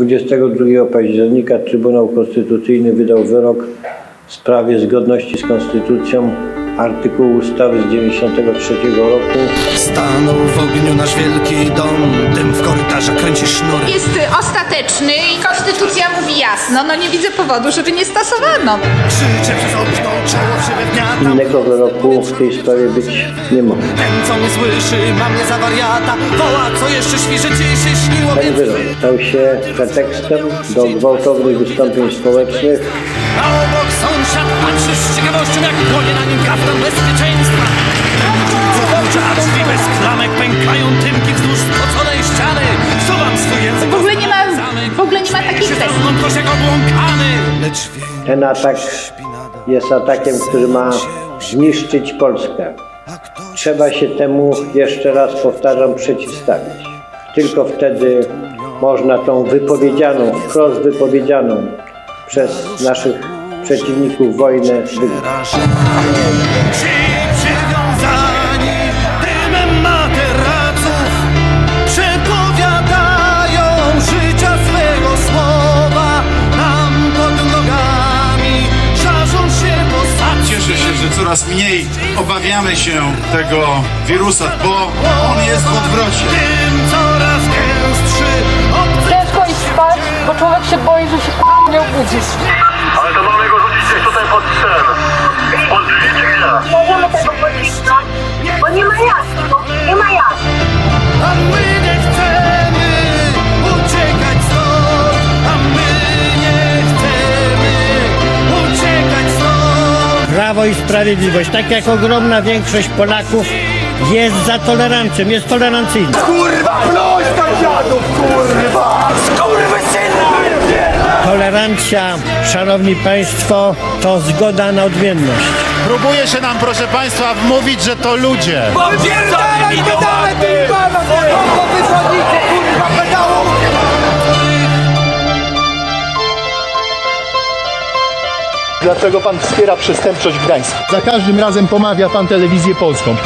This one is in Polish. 22 października Trybunał Konstytucyjny wydał wyrok w sprawie zgodności z Konstytucją artykułu ustawy z 1993 roku. Stanął w ogniu nasz wielki dom, dym w korytarzach kręci sznury. Jest ostateczny i Konstytucja mówi jasno, no nie widzę powodu, żeby nie stosowano. Krzyczę przez okno, czoło przewodniata. Innego wyroku w tej sprawie być nie ma. Ten co mnie słyszy, ma mnie za wariata, woła co jeszcze świżycie i się śniło. Ten wyrok stał się pretekstem do gwałtownych wystąpień społecznych. A obok sąsiad patrzy z ciekawością, jak płonie na nim kaftan bezpieczeństwa. A drzwi bez klamek pękają tymki wzdłuż spoconej ściany. Wsuwam swój język. W ogóle nie ma takich kwestii. Ten atak jest atakiem, który ma zniszczyć Polskę. Trzeba się temu, jeszcze raz powtarzam, przeciwstawić. Tylko wtedy można tą wypowiedzianą, wprost wypowiedzianą przez naszych przeciwników wojnę wygrać. Coraz mniej obawiamy się tego wirusa, bo on jest w odwrocie. Ciężko iść spać, bo człowiek się boi, że się nie obudzi. Ale to mamy go rzucić gdzieś tutaj pod sen. Pod drzwi czy gdzie? Możemy tego podcisnąć, bo nie ma jak, A my nie chcemy uciekać stąd, Prawo i Sprawiedliwość, tak jak ogromna większość Polaków, jest za tolerancją, jest tolerancyjny. Kurwa, ploć tam jadów, kurwa! Skurwysyna! Tolerancja, szanowni państwo, to zgoda na odmienność. Próbuje się nam, proszę państwa, wmówić, że to ludzie. Wypierdalaj pedale, pimpano, kurwa, wychodnicy, kurwa, pedałów! Dlaczego pan wspiera przestępczość w Gdańsku? Za każdym razem pomawia pan telewizję polską.